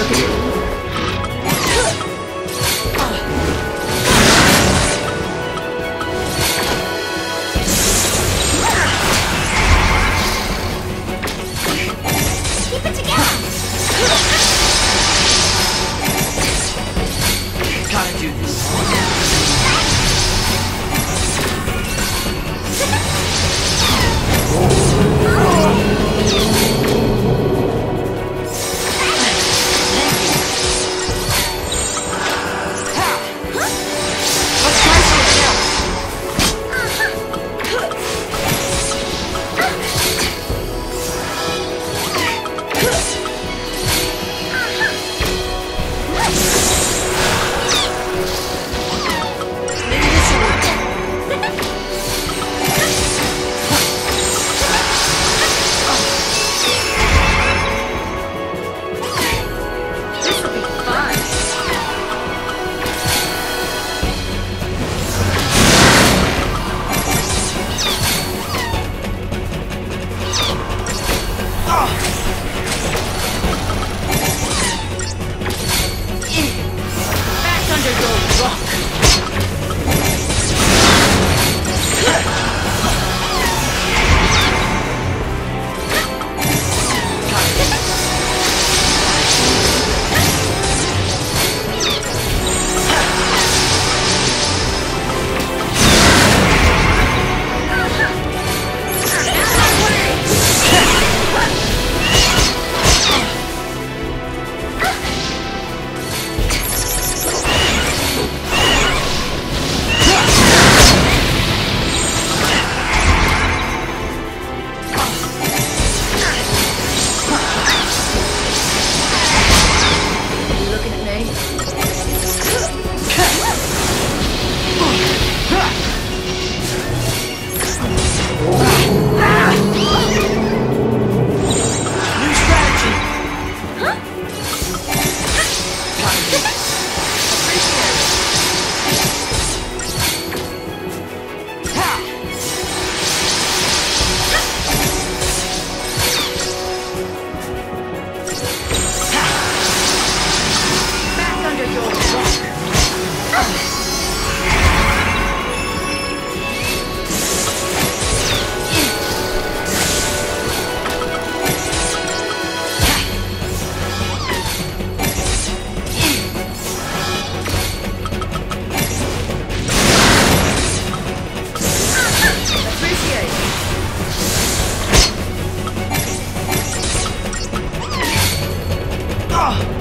Look at you. Oh!